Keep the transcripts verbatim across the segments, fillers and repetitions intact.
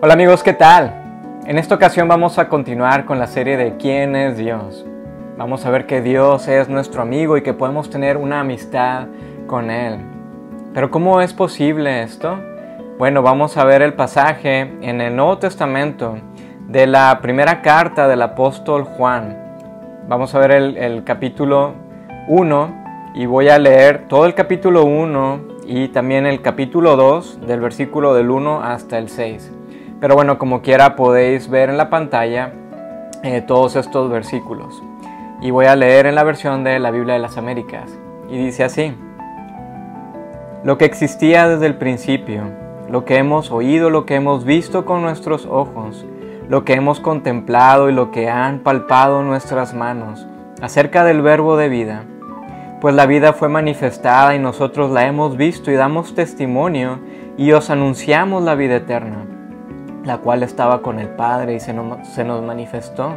Hola amigos, ¿qué tal? En esta ocasión vamos a continuar con la serie de ¿Quién es Dios? Vamos a ver que Dios es nuestro amigo y que podemos tener una amistad con Él. ¿Pero cómo es posible esto? Bueno, vamos a ver el pasaje en el Nuevo Testamento de la primera carta del apóstol Juan. Vamos a ver el, el capítulo uno y voy a leer todo el capítulo uno y también el capítulo dos del versículo del uno hasta el seis. Pero bueno, como quiera podéis ver en la pantalla eh, todos estos versículos. Y voy a leer en la versión de la Biblia de las Américas. Y dice así: Lo que existía desde el principio, lo que hemos oído, lo que hemos visto con nuestros ojos, lo que hemos contemplado y lo que han palpado nuestras manos, acerca del verbo de vida. Pues la vida fue manifestada y nosotros la hemos visto y damos testimonio y os anunciamos la vida eterna, la cual estaba con el Padre y se nos manifestó.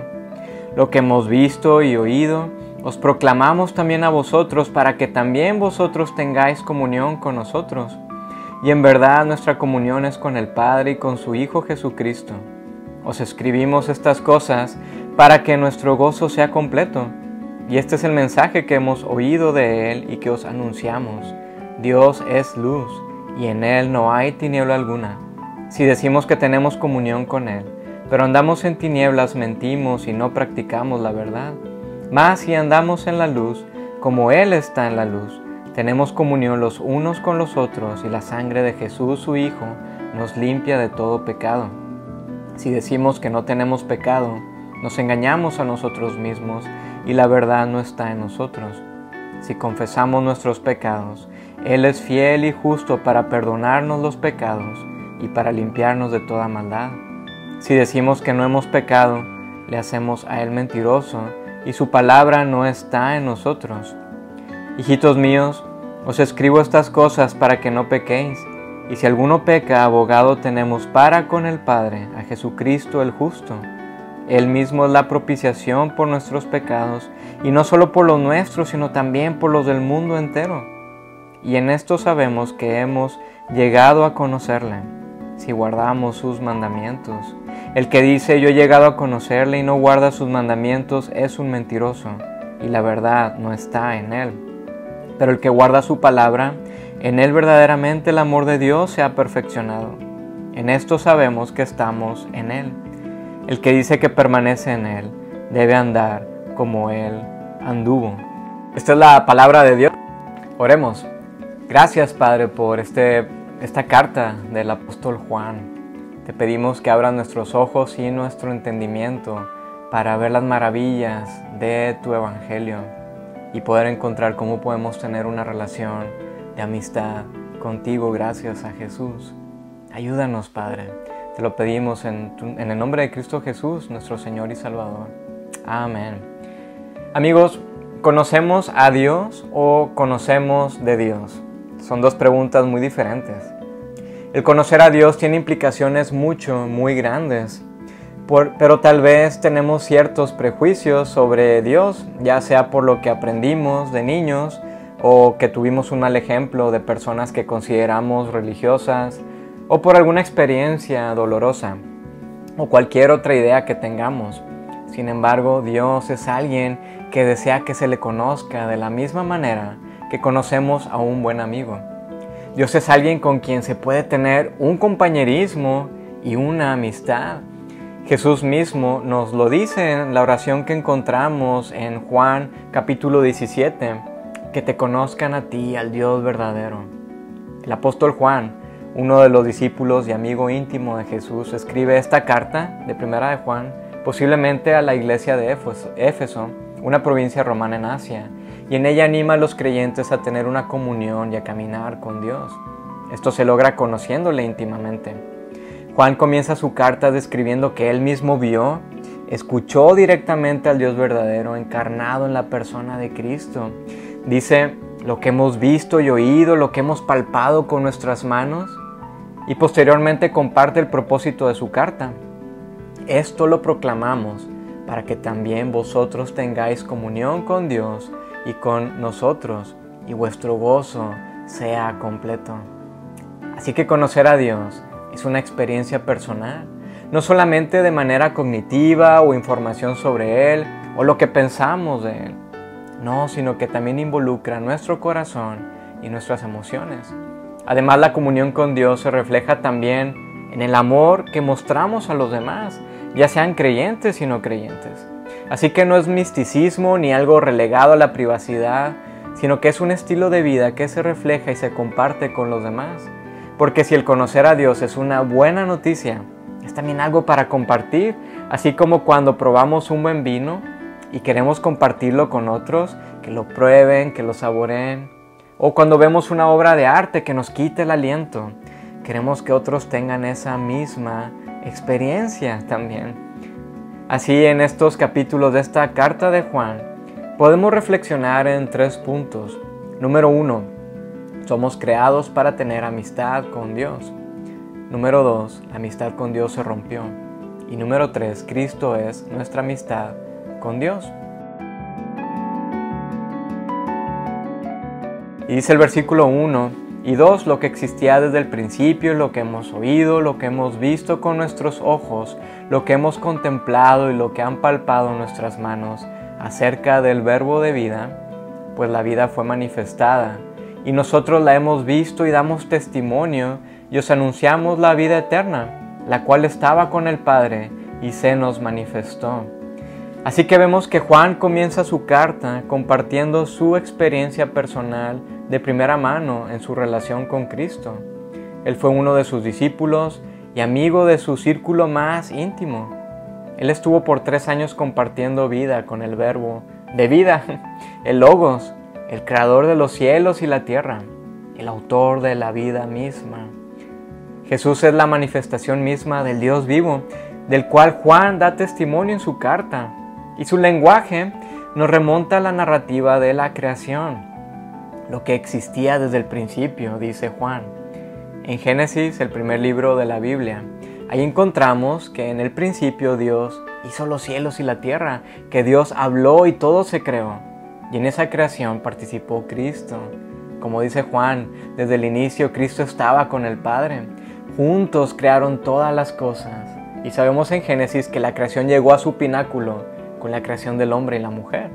Lo que hemos visto y oído, os proclamamos también a vosotros para que también vosotros tengáis comunión con nosotros. Y en verdad nuestra comunión es con el Padre y con su Hijo Jesucristo. Os escribimos estas cosas para que nuestro gozo sea completo. Y este es el mensaje que hemos oído de Él y que os anunciamos. Dios es luz y en Él no hay tiniebla alguna. Si decimos que tenemos comunión con Él, pero andamos en tinieblas, mentimos y no practicamos la verdad. Mas si andamos en la luz, como Él está en la luz, tenemos comunión los unos con los otros y la sangre de Jesús, su Hijo, nos limpia de todo pecado. Si decimos que no tenemos pecado, nos engañamos a nosotros mismos y la verdad no está en nosotros. Si confesamos nuestros pecados, Él es fiel y justo para perdonarnos los pecados y para limpiarnos de toda maldad. Si decimos que no hemos pecado, le hacemos a Él mentiroso y su palabra no está en nosotros. Hijitos míos, os escribo estas cosas para que no pequéis. Y si alguno peca, abogado tenemos para con el Padre, a Jesucristo el justo. Él mismo es la propiciación por nuestros pecados, y no solo por los nuestros, sino también por los del mundo entero. Y en esto sabemos que hemos llegado a conocerle, si guardamos sus mandamientos. El que dice, yo he llegado a conocerle y no guarda sus mandamientos, es un mentiroso, y la verdad no está en él. Pero el que guarda su palabra, en él verdaderamente el amor de Dios se ha perfeccionado. En esto sabemos que estamos en él. El que dice que permanece en Él, debe andar como Él anduvo. Esta es la palabra de Dios. Oremos. Gracias, Padre, por este, esta carta del apóstol Juan. Te pedimos que abras nuestros ojos y nuestro entendimiento para ver las maravillas de tu Evangelio y poder encontrar cómo podemos tener una relación de amistad contigo gracias a Jesús. Ayúdanos, Padre. Te lo pedimos en, tu, en el nombre de Cristo Jesús, nuestro Señor y Salvador. Amén. Amigos, ¿conocemos a Dios o conocemos de Dios? Son dos preguntas muy diferentes. El conocer a Dios tiene implicaciones mucho, muy grandes. Por, pero tal vez tenemos ciertos prejuicios sobre Dios, ya sea por lo que aprendimos de niños o que tuvimos un mal ejemplo de personas que consideramos religiosas, o por alguna experiencia dolorosa, o cualquier otra idea que tengamos. Sin embargo, Dios es alguien que desea que se le conozca de la misma manera que conocemos a un buen amigo. Dios es alguien con quien se puede tener un compañerismo y una amistad. Jesús mismo nos lo dice en la oración que encontramos en Juan capítulo diecisiete, que te conozcan a ti, al Dios verdadero. El apóstol Juan, uno de los discípulos y amigo íntimo de Jesús, escribe esta carta de Primera de Juan, posiblemente a la iglesia de Éfeso, una provincia romana en Asia, y en ella anima a los creyentes a tener una comunión y a caminar con Dios. Esto se logra conociéndole íntimamente. Juan comienza su carta describiendo que él mismo vio, escuchó directamente al Dios verdadero encarnado en la persona de Cristo. Dice, lo que hemos visto y oído, lo que hemos palpado con nuestras manos, y posteriormente comparte el propósito de su carta. Esto lo proclamamos para que también vosotros tengáis comunión con Dios y con nosotros, y vuestro gozo sea completo. Así que conocer a Dios es una experiencia personal, no solamente de manera cognitiva o información sobre Él o lo que pensamos de Él, no, sino que también involucra nuestro corazón y nuestras emociones. Además, la comunión con Dios se refleja también en el amor que mostramos a los demás, ya sean creyentes y no creyentes. Así que no es misticismo ni algo relegado a la privacidad, sino que es un estilo de vida que se refleja y se comparte con los demás. Porque si el conocer a Dios es una buena noticia, es también algo para compartir, así como cuando probamos un buen vino y queremos compartirlo con otros, que lo prueben, que lo saboreen. O cuando vemos una obra de arte que nos quite el aliento, queremos que otros tengan esa misma experiencia también. Así, en estos capítulos de esta carta de Juan, podemos reflexionar en tres puntos. Número uno, somos creados para tener amistad con Dios. Número dos, la amistad con Dios se rompió. Y número tres, Cristo es nuestra amistad con Dios. Y dice el versículo uno y dos, lo que existía desde el principio, lo que hemos oído, lo que hemos visto con nuestros ojos, lo que hemos contemplado y lo que han palpado nuestras manos acerca del verbo de vida, pues la vida fue manifestada y nosotros la hemos visto y damos testimonio y os anunciamos la vida eterna, la cual estaba con el Padre y se nos manifestó. Así que vemos que Juan comienza su carta compartiendo su experiencia personal de primera mano en su relación con Cristo. Él fue uno de sus discípulos y amigo de su círculo más íntimo. Él estuvo por tres años compartiendo vida con el verbo de vida, el Logos, el creador de los cielos y la tierra, el autor de la vida misma. Jesús es la manifestación misma del Dios vivo, del cual Juan da testimonio en su carta. Y su lenguaje nos remonta a la narrativa de la creación, lo que existía desde el principio, dice Juan. En Génesis, el primer libro de la Biblia, ahí encontramos que en el principio Dios hizo los cielos y la tierra, que Dios habló y todo se creó. Y en esa creación participó Cristo. Como dice Juan, desde el inicio Cristo estaba con el Padre. Juntos crearon todas las cosas. Y sabemos en Génesis que la creación llegó a su pináculo con la creación del hombre y la mujer.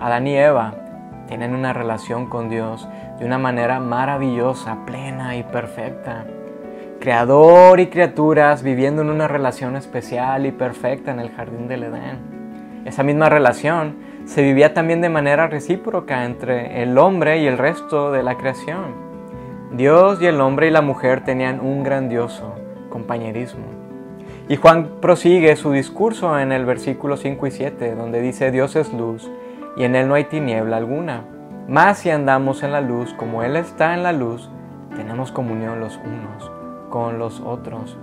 Adán y Eva tienen una relación con Dios de una manera maravillosa, plena y perfecta. Creador y criaturas viviendo en una relación especial y perfecta en el jardín del Edén. Esa misma relación se vivía también de manera recíproca entre el hombre y el resto de la creación. Dios y el hombre y la mujer tenían un grandioso compañerismo. Y Juan prosigue su discurso en el versículo cinco y siete, donde dice: Dios es luz, y en Él no hay tiniebla alguna. Mas si andamos en la luz, como Él está en la luz, tenemos comunión los unos con los otros.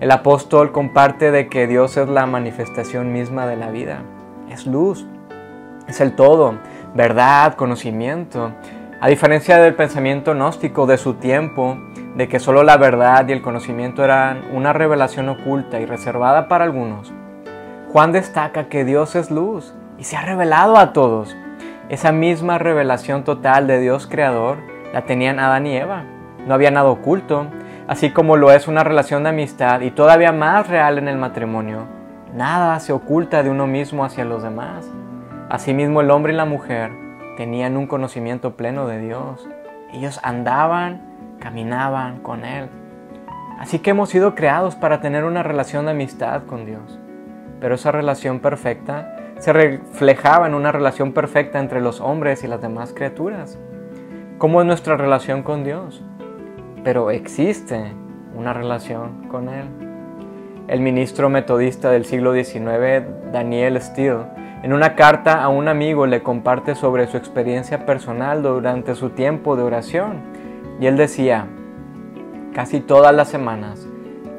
El apóstol comparte de que Dios es la manifestación misma de la vida. Es luz, es el todo, verdad, conocimiento. A diferencia del pensamiento gnóstico de su tiempo, de que solo la verdad y el conocimiento eran una revelación oculta y reservada para algunos, Juan destaca que Dios es luz y se ha revelado a todos. Esa misma revelación total de Dios creador la tenían Adán y Eva. No había nada oculto, así como lo es una relación de amistad y todavía más real en el matrimonio. Nada se oculta de uno mismo hacia los demás. Asimismo, el hombre y la mujer tenían un conocimiento pleno de Dios. Ellos andaban caminaban con Él. Así que hemos sido creados para tener una relación de amistad con Dios. Pero esa relación perfecta se reflejaba en una relación perfecta entre los hombres y las demás criaturas. ¿Cómo es nuestra relación con Dios? Pero existe una relación con Él. El ministro metodista del siglo diecinueve, Daniel Steele, en una carta a un amigo le comparte sobre su experiencia personal durante su tiempo de oración. Y él decía, casi todas las semanas,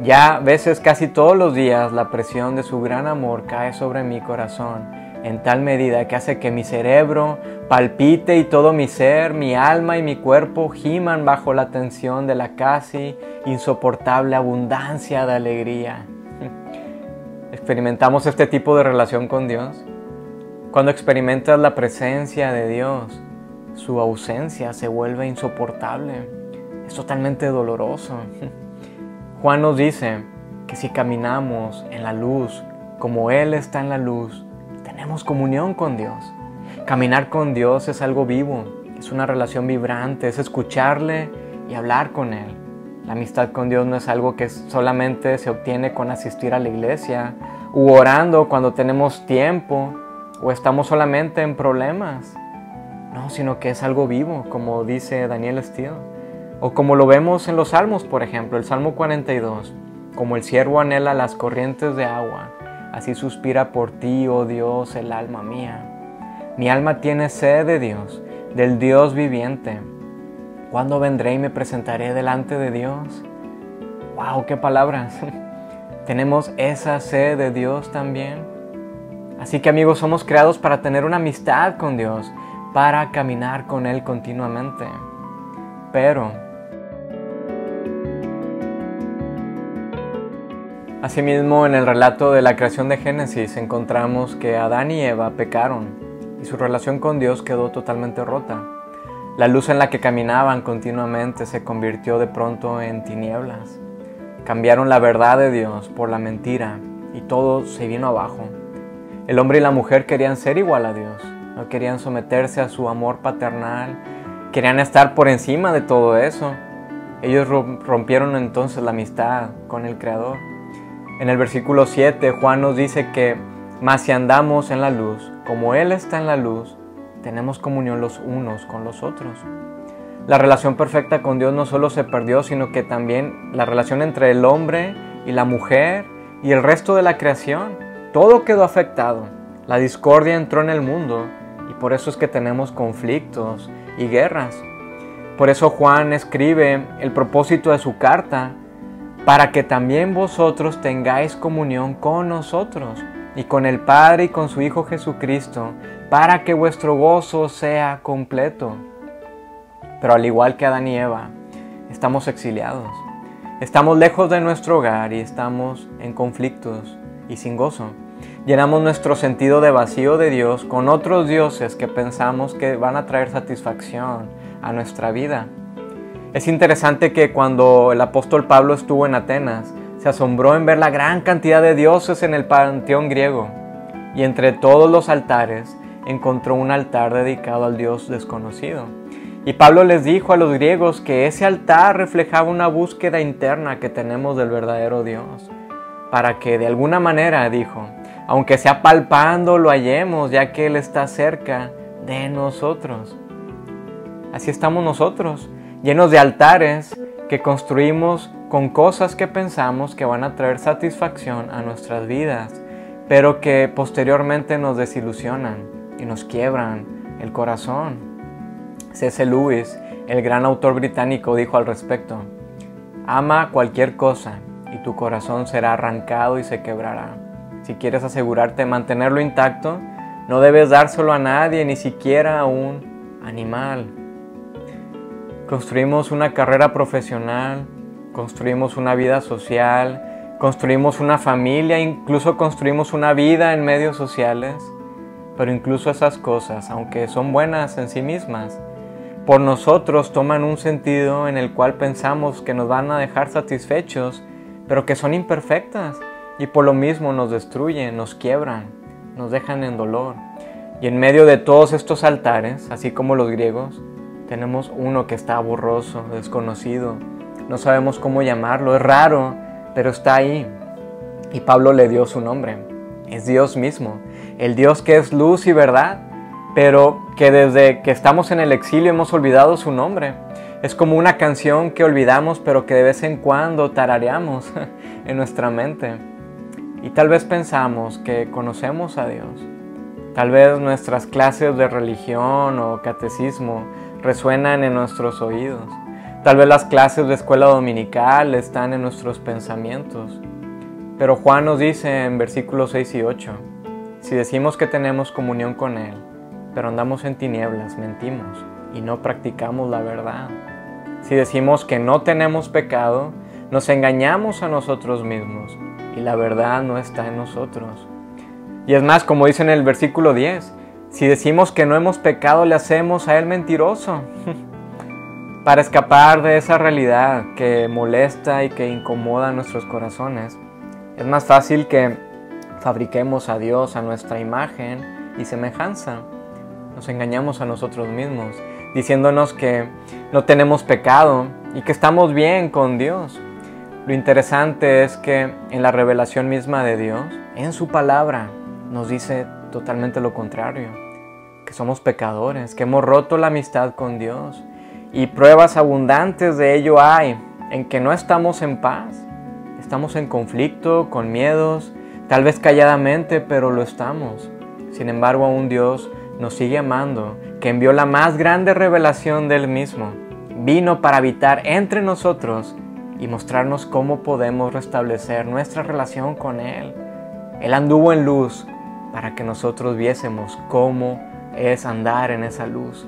ya a veces casi todos los días, la presión de su gran amor cae sobre mi corazón en tal medida que hace que mi cerebro palpite y todo mi ser, mi alma y mi cuerpo giman bajo la tensión de la casi insoportable abundancia de alegría. ¿Experimentamos este tipo de relación con Dios? Cuando experimentas la presencia de Dios, su ausencia se vuelve insoportable, es totalmente doloroso. Juan nos dice que si caminamos en la luz como Él está en la luz, tenemos comunión con Dios. Caminar con Dios es algo vivo, es una relación vibrante, es escucharle y hablar con Él. La amistad con Dios no es algo que solamente se obtiene con asistir a la iglesia, u orando cuando tenemos tiempo, o estamos solamente en problemas. No, sino que es algo vivo, como dice Daniel Steele. O como lo vemos en los Salmos, por ejemplo, el Salmo cuarenta y dos. Como el ciervo anhela las corrientes de agua, así suspira por ti, oh Dios, el alma mía. Mi alma tiene sed de Dios, del Dios viviente. ¿Cuándo vendré y me presentaré delante de Dios? ¡Wow! ¡Qué palabras! Tenemos esa sed de Dios también. Así que, amigos, somos creados para tener una amistad con Dios, para caminar con Él continuamente. Pero, asimismo, en el relato de la creación de Génesis, encontramos que Adán y Eva pecaron y su relación con Dios quedó totalmente rota. La luz en la que caminaban continuamente se convirtió de pronto en tinieblas. Cambiaron la verdad de Dios por la mentira y todo se vino abajo. El hombre y la mujer querían ser igual a Dios, no querían someterse a su amor paternal, querían estar por encima de todo eso. Ellos rompieron entonces la amistad con el Creador. En el versículo siete, Juan nos dice que, mas si andamos en la luz, como Él está en la luz, tenemos comunión los unos con los otros. La relación perfecta con Dios no solo se perdió, sino que también la relación entre el hombre y la mujer y el resto de la creación, todo quedó afectado. La discordia entró en el mundo y por eso es que tenemos conflictos y guerras. Por eso Juan escribe el propósito de su carta, para que también vosotros tengáis comunión con nosotros y con el Padre y con su Hijo Jesucristo, para que vuestro gozo sea completo. Pero al igual que Adán y Eva, estamos exiliados, estamos lejos de nuestro hogar y estamos en conflictos y sin gozo. Llenamos nuestro sentido de vacío de Dios con otros dioses que pensamos que van a traer satisfacción a nuestra vida. Es interesante que cuando el apóstol Pablo estuvo en Atenas, se asombró en ver la gran cantidad de dioses en el panteón griego, y entre todos los altares encontró un altar dedicado al Dios desconocido. Y Pablo les dijo a los griegos que ese altar reflejaba una búsqueda interna que tenemos del verdadero Dios, para que de alguna manera, dijo, aunque sea palpando, lo hallemos, ya que Él está cerca de nosotros. Así estamos nosotros, llenos de altares que construimos con cosas que pensamos que van a traer satisfacción a nuestras vidas, pero que posteriormente nos desilusionan y nos quiebran el corazón. C S Lewis, el gran autor británico, dijo al respecto: ama cualquier cosa y tu corazón será arrancado y se quebrará. Si quieres asegurarte de mantenerlo intacto, no debes dárselo a nadie, ni siquiera a un animal. Construimos una carrera profesional, construimos una vida social, construimos una familia, incluso construimos una vida en medios sociales. Pero incluso esas cosas, aunque son buenas en sí mismas, por nosotros toman un sentido en el cual pensamos que nos van a dejar satisfechos, pero que son imperfectas y por lo mismo nos destruyen, nos quiebran, nos dejan en dolor. Y en medio de todos estos altares, así como los griegos, tenemos uno que está borroso, desconocido, no sabemos cómo llamarlo, es raro, pero está ahí. Y Pablo le dio su nombre, es Dios mismo, el Dios que es luz y verdad, pero que desde que estamos en el exilio hemos olvidado su nombre. Es como una canción que olvidamos pero que de vez en cuando tarareamos en nuestra mente. Y tal vez pensamos que conocemos a Dios. Tal vez nuestras clases de religión o catecismo resuenan en nuestros oídos. Tal vez las clases de escuela dominical están en nuestros pensamientos. Pero Juan nos dice en versículos seis y ocho, si decimos que tenemos comunión con Él, pero andamos en tinieblas, mentimos y no practicamos la verdad. Si decimos que no tenemos pecado, nos engañamos a nosotros mismos y la verdad no está en nosotros. Y es más, como dice en el versículo diez, si decimos que no hemos pecado, le hacemos a Él mentiroso para escapar de esa realidad que molesta y que incomoda nuestros corazones. Es más fácil que fabriquemos a Dios a nuestra imagen y semejanza. Nos engañamos a nosotros mismos, diciéndonos que no tenemos pecado y que estamos bien con Dios. Lo interesante es que en la revelación misma de Dios, en su palabra, nos dice totalmente lo contrario. Que somos pecadores, que hemos roto la amistad con Dios. Y pruebas abundantes de ello hay, en que no estamos en paz. Estamos en conflicto, con miedos, tal vez calladamente, pero lo estamos. Sin embargo, aún Dios nos sigue amando, que envió la más grande revelación de Él mismo. Vino para habitar entre nosotros y mostrarnos cómo podemos restablecer nuestra relación con Él. Él anduvo en luz para que nosotros viésemos cómo es andar en esa luz.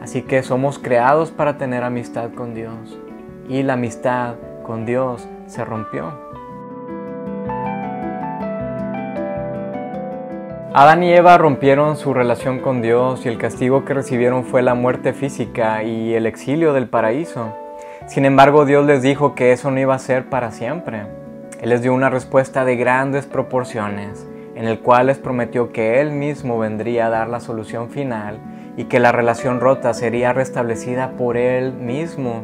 Así que somos creados para tener amistad con Dios, y la amistad con Dios se rompió. Adán y Eva rompieron su relación con Dios y el castigo que recibieron fue la muerte física y el exilio del paraíso. Sin embargo, Dios les dijo que eso no iba a ser para siempre. Él les dio una respuesta de grandes proporciones, en el cual les prometió que Él mismo vendría a dar la solución final y que la relación rota sería restablecida por Él mismo.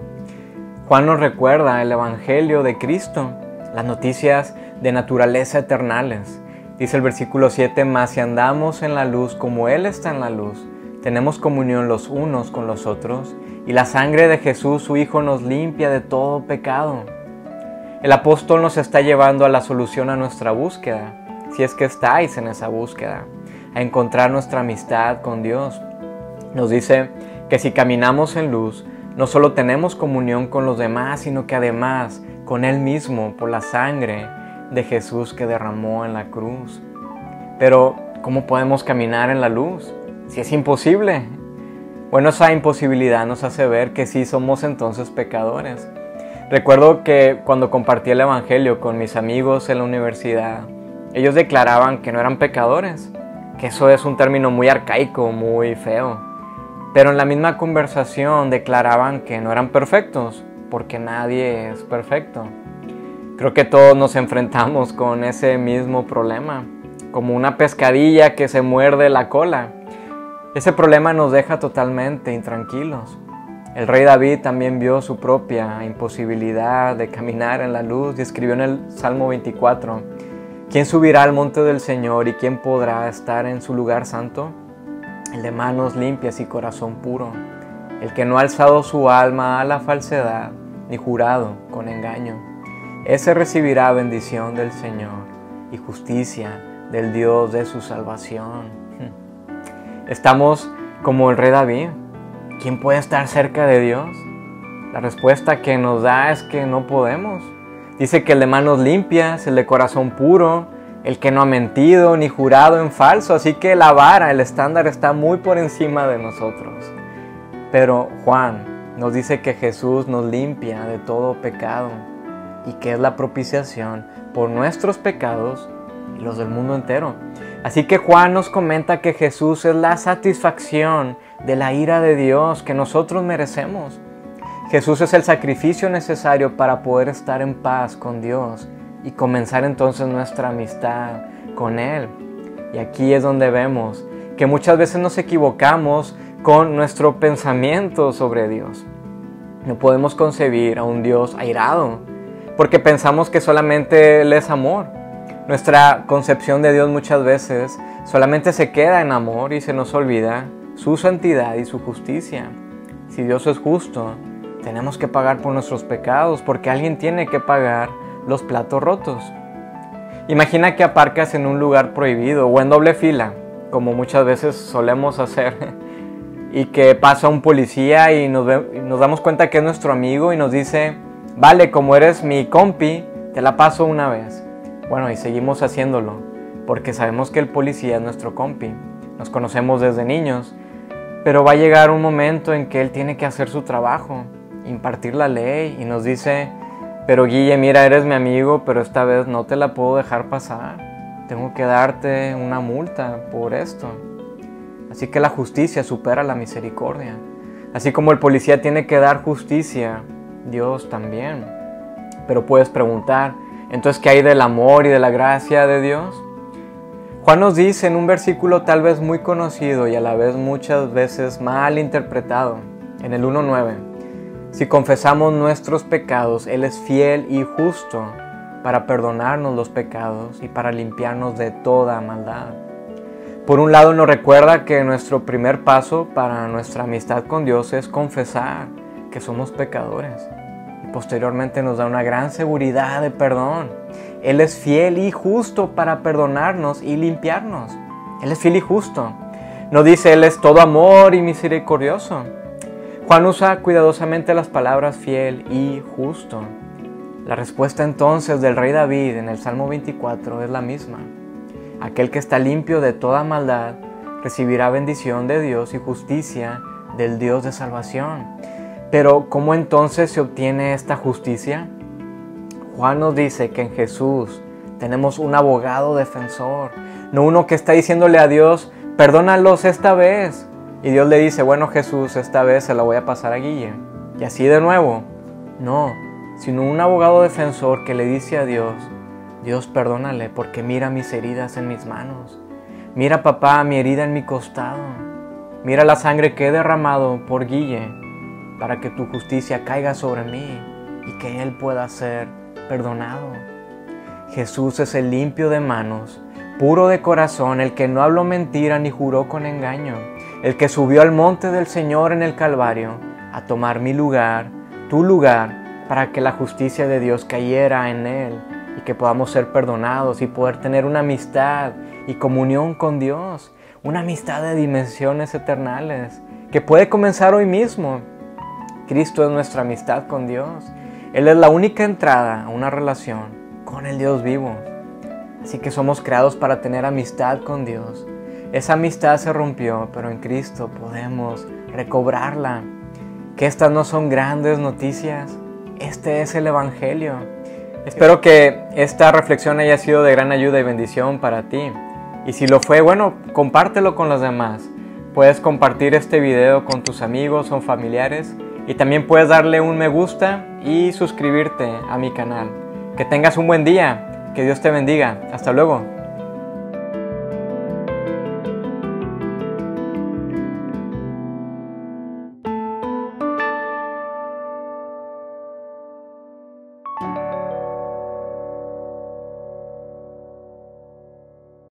Juan nos recuerda el Evangelio de Cristo, las noticias de naturaleza eternales. Dice el versículo siete, «Mas si andamos en la luz como Él está en la luz, tenemos comunión los unos con los otros, y la sangre de Jesús, su Hijo, nos limpia de todo pecado». El apóstol nos está llevando a la solución a nuestra búsqueda, si es que estáis en esa búsqueda, a encontrar nuestra amistad con Dios. Nos dice que si caminamos en luz, no solo tenemos comunión con los demás, sino que además con Él mismo, por la sangre de Jesús que derramó en la cruz. Pero, ¿cómo podemos caminar en la luz si es imposible? Bueno, esa imposibilidad nos hace ver que sí somos entonces pecadores. Recuerdo que cuando compartí el Evangelio con mis amigos en la universidad, ellos declaraban que no eran pecadores, que eso es un término muy arcaico, muy feo. Pero en la misma conversación declaraban que no eran perfectos, porque nadie es perfecto. Creo que todos nos enfrentamos con ese mismo problema, como una pescadilla que se muerde la cola. Ese problema nos deja totalmente intranquilos. El rey David también vio su propia imposibilidad de caminar en la luz y escribió en el Salmo veinticuatro, «¿Quién subirá al monte del Señor y quién podrá estar en su lugar santo? El de manos limpias y corazón puro, el que no ha alzado su alma a la falsedad, ni jurado con engaño. Ese recibirá bendición del Señor y justicia del Dios de su salvación». Estamos como el rey David. ¿Quién puede estar cerca de Dios? La respuesta que nos da es que no podemos. Dice que el de manos limpias, el de corazón puro, el que no ha mentido ni jurado en falso, así que la vara, el estándar está muy por encima de nosotros. Pero Juan nos dice que Jesús nos limpia de todo pecado y que es la propiciación por nuestros pecados y los del mundo entero. Así que Juan nos comenta que Jesús es la satisfacción de la ira de Dios que nosotros merecemos. Jesús es el sacrificio necesario para poder estar en paz con Dios y comenzar entonces nuestra amistad con Él. Y aquí es donde vemos que muchas veces nos equivocamos con nuestro pensamiento sobre Dios. No podemos concebir a un Dios airado, porque pensamos que solamente Él es amor. Nuestra concepción de Dios muchas veces solamente se queda en amor y se nos olvida su santidad y su justicia. Si Dios es justo, tenemos que pagar por nuestros pecados, porque alguien tiene que pagar los platos rotos. Imagina que aparcas en un lugar prohibido o en doble fila, como muchas veces solemos hacer, y que pasa un policía y nos, ve, y nos damos cuenta que es nuestro amigo y nos dice, vale, como eres mi compi, te la paso una vez. Bueno, y seguimos haciéndolo, porque sabemos que el policía es nuestro compi, nos conocemos desde niños, pero va a llegar un momento en que él tiene que hacer su trabajo, impartir la ley, y nos dice, pero Guille, mira, eres mi amigo, pero esta vez no te la puedo dejar pasar. Tengo que darte una multa por esto. Así que la justicia supera la misericordia. Así como el policía tiene que dar justicia, Dios también. Pero puedes preguntar, entonces, ¿qué hay del amor y de la gracia de Dios? Juan nos dice en un versículo tal vez muy conocido y a la vez muchas veces mal interpretado, en el uno nueve. Si confesamos nuestros pecados, Él es fiel y justo para perdonarnos los pecados y para limpiarnos de toda maldad. Por un lado nos recuerda que nuestro primer paso para nuestra amistad con Dios es confesar que somos pecadores. Y posteriormente nos da una gran seguridad de perdón. Él es fiel y justo para perdonarnos y limpiarnos. Él es fiel y justo. No dice Él es todo amor y misericordioso. Juan usa cuidadosamente las palabras fiel y justo. La respuesta entonces del rey David en el Salmo veinticuatro es la misma. Aquel que está limpio de toda maldad recibirá bendición de Dios y justicia del Dios de salvación. Pero, ¿cómo entonces se obtiene esta justicia? Juan nos dice que en Jesús tenemos un abogado defensor, no uno que está diciéndole a Dios, perdónalos esta vez. Y Dios le dice, bueno Jesús, esta vez se la voy a pasar a Guille. Y así de nuevo, no, sino un abogado defensor que le dice a Dios, Dios perdónale porque mira mis heridas en mis manos. Mira papá mi herida en mi costado. Mira la sangre que he derramado por Guille para que tu justicia caiga sobre mí y que él pueda ser perdonado. Jesús es el limpio de manos, puro de corazón, el que no habló mentira ni juró con engaño, el que subió al monte del Señor en el Calvario a tomar mi lugar, tu lugar, para que la justicia de Dios cayera en él y que podamos ser perdonados y poder tener una amistad y comunión con Dios, una amistad de dimensiones eternales que puede comenzar hoy mismo. Cristo es nuestra amistad con Dios. Él es la única entrada a una relación con el Dios vivo. Así que somos creados para tener amistad con Dios. Esa amistad se rompió, pero en Cristo podemos recobrarla. Que estas no son grandes noticias. Este es el Evangelio. Espero que esta reflexión haya sido de gran ayuda y bendición para ti. Y si lo fue, bueno, compártelo con los demás. Puedes compartir este video con tus amigos o familiares. Y también puedes darle un me gusta y suscribirte a mi canal. Que tengas un buen día. Que Dios te bendiga. Hasta luego.